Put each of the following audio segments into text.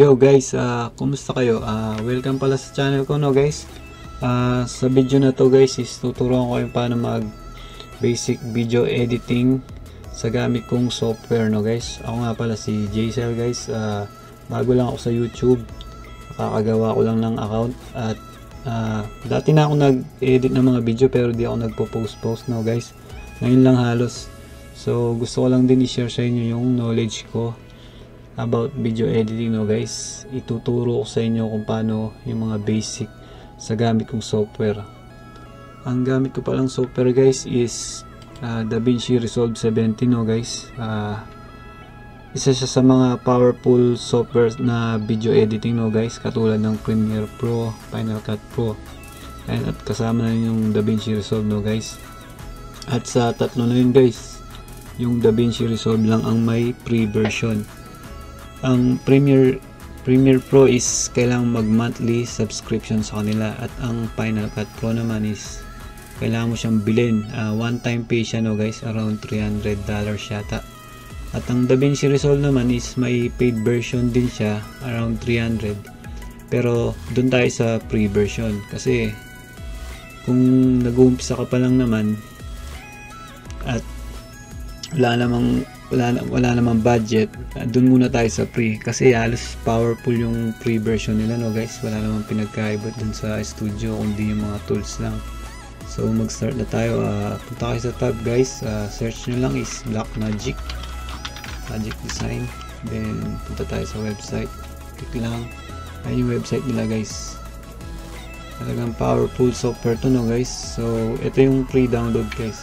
Yo guys, kumusta kayo? Welcome pala sa channel ko, no guys. Sa video na to guys is tuturuan ko yung paano mag basic video editing sa gamit kong software, no guys. Ako nga pala si Jazel guys. Bago lang ako sa YouTube, nakakagawa ko lang ng account at dati na ako nag-edit ng mga video pero di ako nagpo-post no guys, ngayon lang halos. So gusto ko lang din i-share sa inyo yung knowledge ko about video editing, no guys. Ituturo ko sa inyo kung paano yung mga basic sa gamit kong software. Ang gamit ko palang software guys is DaVinci Resolve 70, no guys. Isa siya sa mga powerful software na video editing, no guys, katulad ng Premiere Pro, Final Cut Pro, at kasama na yung DaVinci Resolve, no guys. At sa tatlo na yun guys, yung DaVinci Resolve lang ang may free version. Ang Premiere Pro is kailangan mag monthly subscription sa kanila, at ang Final Cut Pro naman is kailangan mo siyang bilhin, one time pay siya, no guys, around $300 yata. At ang DaVinci Resolve naman is may paid version din siya, around $300, pero doon tayo sa free version kasi kung nag-uumpisa ka pa lang naman at wala namang budget, doon muna tayo sa free kasi halos powerful yung free version nila, no guys. Wala namang pinagkaibot dun sa studio kundi yung mga tools lang. So mag-start na tayo. Punta kayo sa tab guys, search nyo lang is Blackmagic Design, then punta tayo sa website, click lang. Ayun yung website nila guys. Talagang powerful software to, no guys. So ito yung free download guys,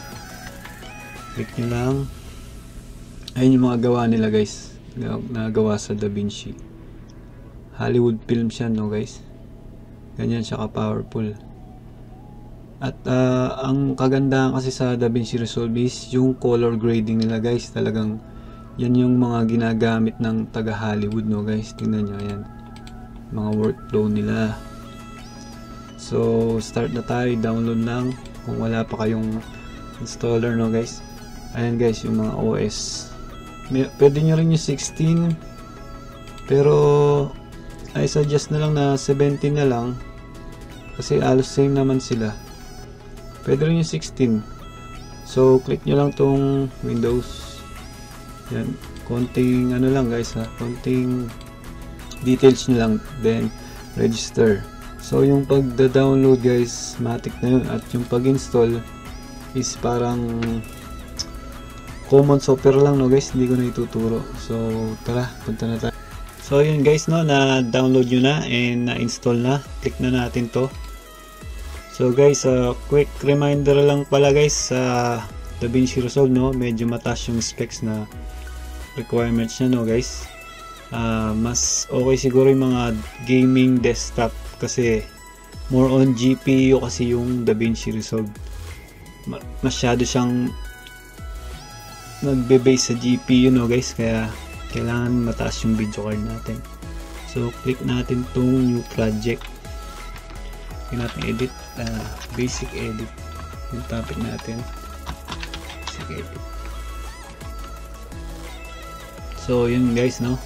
click nyo lang. Ayun yung mga gawa nila guys, nagawa sa DaVinci. Hollywood film siya, no guys. Ganyan siya ka-powerful. At ang kagandahan kasi sa DaVinci Resolve is yung color grading nila guys. Talagang yan yung mga ginagamit ng taga Hollywood, no guys. Tingnan nyo, ayan, mga workflow nila. So start na tayo, download lang kung wala pa kayong installer, no guys. Ayan guys yung mga OS. Pwede nyo rin yung 16, pero I suggest na lang na 17 na lang kasi alos same naman sila. Pwede rin yung 16. So click nyo lang tong Windows. Yan, konting ano lang guys ha, konting details nyo lang, then register. So yung pagda-download guys, matik na yun, at yung pag-install is parang common software lang, no guys, hindi ko na ituturo. So tara, punta na tayo. So yun guys, no, na-download nyo na and na-install na. Click na natin to. So guys, quick reminder lang pala guys sa DaVinci Resolve, no, medyo mataas yung specs na requirements nya, no guys. Mas okay siguro yung mga gaming desktop kasi more on GPU kasi yung DaVinci Resolve. Masyado siyang nagbe-base sa GPU, no guys, kaya kailangan mataas yung video card natin. So click natin tong new project, click natin edit, basic edit yung topic natin, basic edit. So yun guys, no,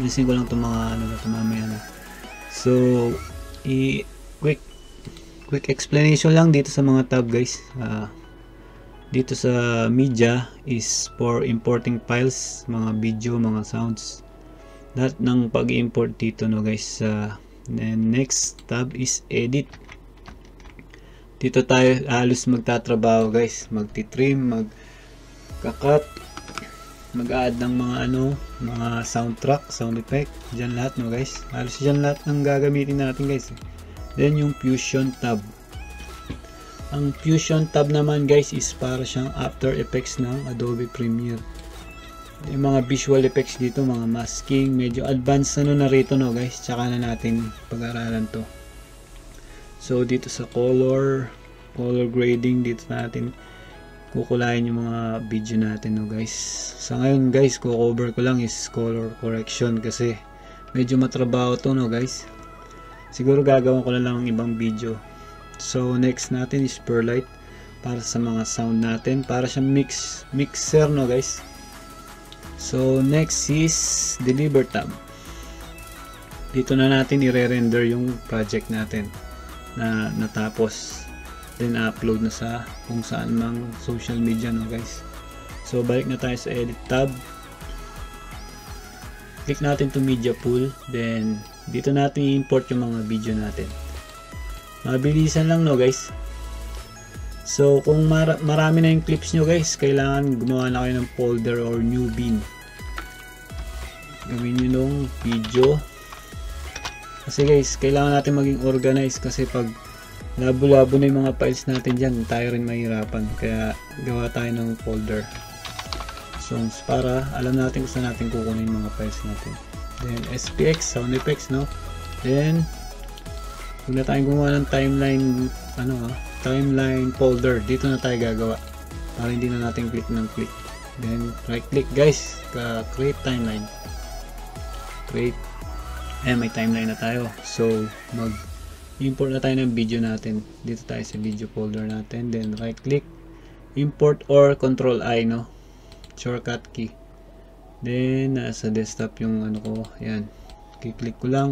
nasin ko lang itong mga ano na mamaya na. So quick explanation lang dito sa mga tab guys. Dito sa media is for importing files, mga video, mga sounds, lahat ng pag-import dito, no guys. Next tab is edit. Dito tayo halos magtatrabaho guys, magti-trim, magka-cut, mag-add ng mga ano, mga soundtrack, sound effect, dyan lahat, no guys. Halos dyan lahat ng gagamitin natin guys. Then yung fusion tab. Ang Fusion tab naman guys is para siyang After Effects ng Adobe Premiere. Yung mga visual effects dito, mga masking, medyo advanced ano na rito, no guys. Tsaka na natin pag-aralan to. So dito sa color grading, dito natin kukulayin yung mga video natin, no guys. Sa ngayon guys, kukover ko lang is color correction kasi medyo matrabaho to, no guys. Siguro gagawin ko na lang ng ibang video. So next natin is Perlite para sa mga sound natin, para sa mixer, no guys. So next is Deliver tab. dito na natin i-render yung project natin na natapos, then upload na sa kung saan mang social media, no guys. So balik na tayo sa edit tab, click natin to media pool, then dito natin i-import yung mga video natin. Mabilisan lang, no guys. So kung marami na yung clips nyo guys, kailangan gumawa na kayo ng folder or new bin. Gawin nyo nung video kasi guys, kailangan natin maging organized kasi pag labo-labo na yung mga files natin dyan, tayo rin mahirapan, kaya gawa tayo ng folder songs para alam natin kung saan natin kukunin yung mga files natin. Then SPX, sound effects, no? Then huwag na tayong gumawa ng timeline, timeline folder. Dito na tayo gagawa para hindi na natin click ng click. Then right click guys, create timeline, create. May timeline na tayo, so mag import na tayo ng video natin. Dito tayo sa video folder natin, then right click, import or control I, no, shortcut key. Then nasa desktop yung ano ko, yan, kiklik ko lang.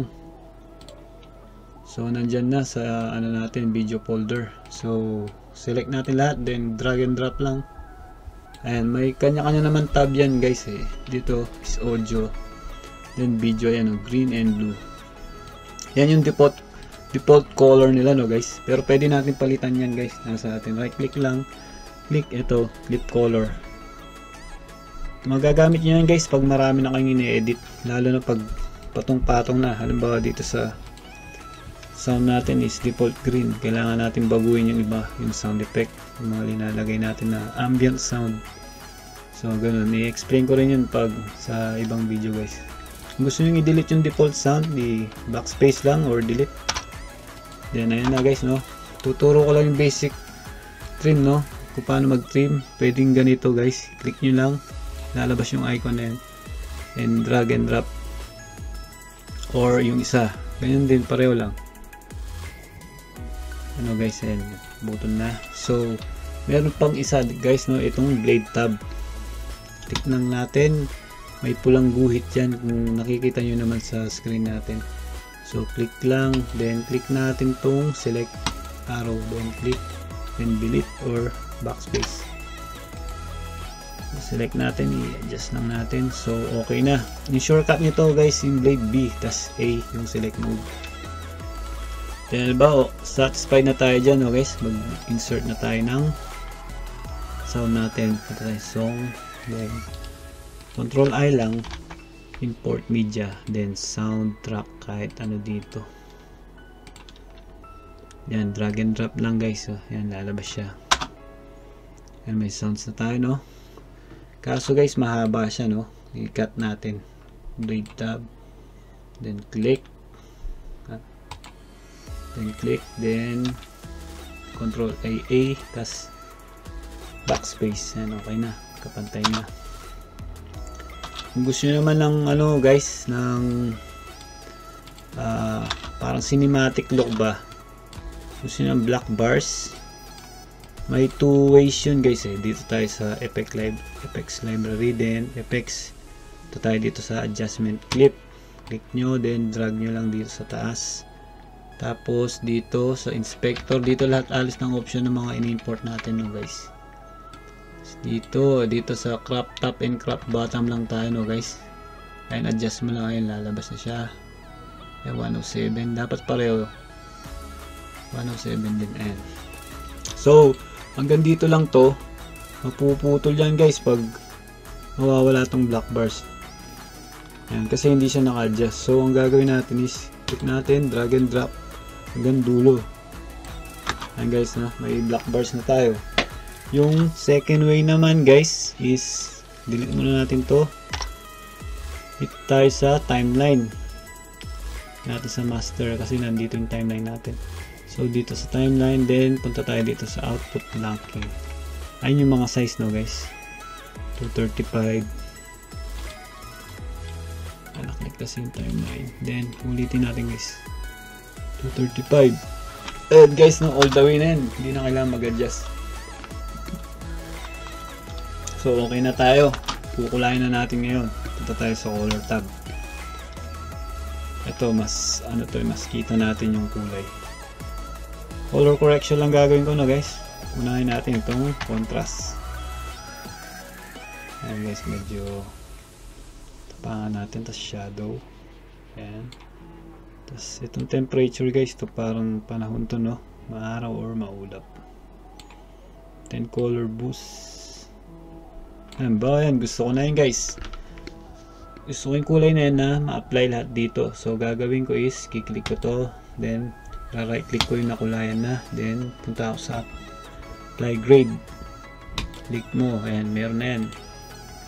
So nandyan na sa ano natin, video folder. So select natin lahat, then drag and drop lang. Ayan, may kanya-kanya naman tab yan guys eh. Dito is audio, then video, yan o, green and blue. Yan yung default color nila, no guys, pero pwede natin palitan yan guys. Nasa atin, right click lang, click ito, clip color. Magagamit nyo yan guys pag marami na kayong ini-edit, lalo na pag patong-patong na. Halimbawa dito sa sound natin is default green, kailangan natin baguhin yung iba, yung sound effect, yung mga linalagay natin na ambient sound. So ganun, i-explain ko rin yun pag sa ibang video guys. Kung gusto nyo i-delete yung default sound, i-backspace lang or delete. Then ayun na guys, no, tuturo ko lang yung basic trim, no, kung paano mag-trim. Pwedeng ganito guys, click nyo lang, lalabas yung icon na yun, and drag and drop, or yung isa ganyan din, pareho lang ano guys, and button na. So meron pang isa guys, no, itong blade tab, click lang natin, may pulang guhit yan kung nakikita nyo naman sa screen natin. So click lang, then click natin tong select arrow, then click, then delete or backspace. Select natin, i-adjust lang natin. So okay na yung shortcut nito guys, yung blade B tas A yung select mode. Then ba, satisfied na tayo dyan, no guys, mag-insert na tayo ng sound natin. Song, then control I lang, import media, then soundtrack, kahit ano dito. Yan, drag and drop lang guys, so yan, lalabas sya. Yan, may sounds na tayo, no, kaso guys mahaba sya, no, i-cut natin, blade tab, then click, then click, then control AA, tas backspace. Yan, okay na, kapantay na. Kung gusto nyo naman ng ano guys, ng parang cinematic look ba, gusto nyo ng black bars, may two ways yun guys eh. Dito tayo sa effects library, then effects, ito tayo dito sa adjustment clip, click nyo, then drag nyo lang dito sa taas. Tapos dito sa inspector, dito lahat alis ng option ng mga in-import natin, no guys. Dito sa crop top and crop bottom lang tayo, no guys. Ayan, adjust mo lang, ayan, lalabas na sya. Ayan, 107, dapat pareho, 107 din, ayan. So hanggang dito lang to, mapuputol yan guys pag mawawala tong black bars. Ayan, kasi hindi sya naka-adjust. So ang gagawin natin is click natin, drag and drop hanggang dulo. Ayan guys, na may black bars na tayo. Yung second way naman guys is delete muna natin to. Dito tayo sa timeline natin sa master kasi nandito yung timeline natin. So dito sa timeline, then punta tayo dito sa output blanking. Ayun yung mga size, no guys, 235. Naklik kasi yung timeline, then ulitin natin guys, 235. And guys, no, all the way na yan, hindi na kailangan mag-adjust. So okay na tayo, kukulayan na natin ngayon. Punta tayo sa color tab, Ito, mas ano to, mas kita natin yung kulay. Color correction lang gagawin ko na guys. Unahin natin itong contrast. Ayan guys, medyo tapangan natin, tas shadow. Ayan. Tas itong temperature guys, to parang panahon to, no? Maaraw or maulap. Then color boost. Ayan ba? Ayan, gusto ko na yun guys. Gusto ko yung kulay na yun na ma-apply lahat dito. So gagawin ko is, kiklik ko to, then right click ko yung nakulayan na, then punta ako sa apply grade. Click mo, ayan, meron na yan.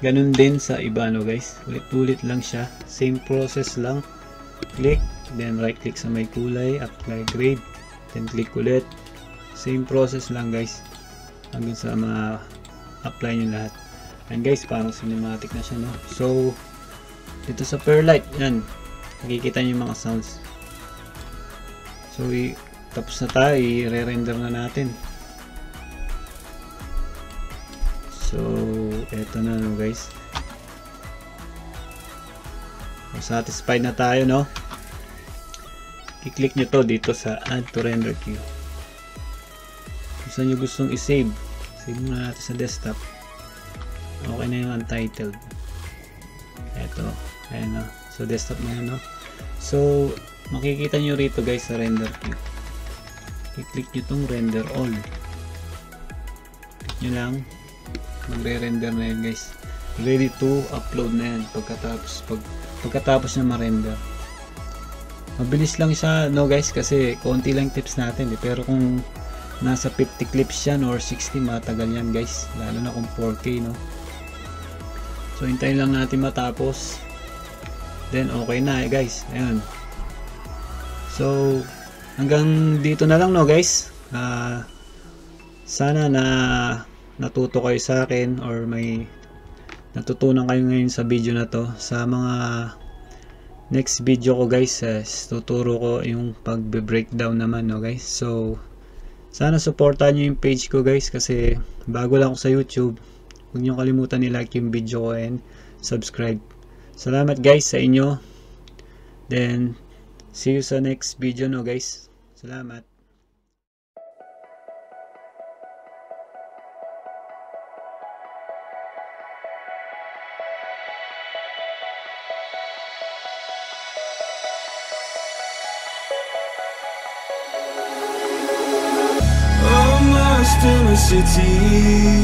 Ganun din sa iba, no guys, ulit-ulit lang siya, same process lang. Click, then right click sa may kulay, apply grade, then click ulit. Same process lang guys, hanggang sa ma-apply nyo lahat. And guys, parang cinematic na siya, no? So dito sa Perlite, yan, nakikita nyo yung mga sounds. So tapos na tayo, i-re-render na natin. So eto na, no guys, so satisfied na tayo, no? I-click nyo to dito sa add to render queue. Kung saan nyo gustong i-save, save muna natin sa desktop. Okay na yung untitled, eto. Ayan, no? So desktop na yun, no? So makikita nyo rito guys sa render queue, i-click nyo tong render all. Click nyo lang, magre-render na yun guys, ready to upload na yan. Pagkatapos na ma-render, mabilis lang siya, no guys, kasi konti lang clips natin eh. Pero kung nasa 50 clips yan or 60, matagal yan guys, lalo na kung 4K, no? So hintayin lang natin matapos, then okay na eh guys. Ayan, so hanggang dito na lang, no guys. Sana na natuto kayo sa akin or may natutunan kayo ngayon sa video na to. Sa mga next video ko guys, tuturo ko yung pagbe-breakdown naman, no guys. So sana suportahan nyo yung page ko guys, kasi bago lang ako sa YouTube. Huwag nyo kalimutan i-like yung video ko and subscribe. Salamat guys sa inyo, then see you sa next video, no guys. Salamat. I'm lost in the city.